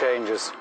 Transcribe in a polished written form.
Changes.